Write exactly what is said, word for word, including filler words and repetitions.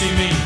see me.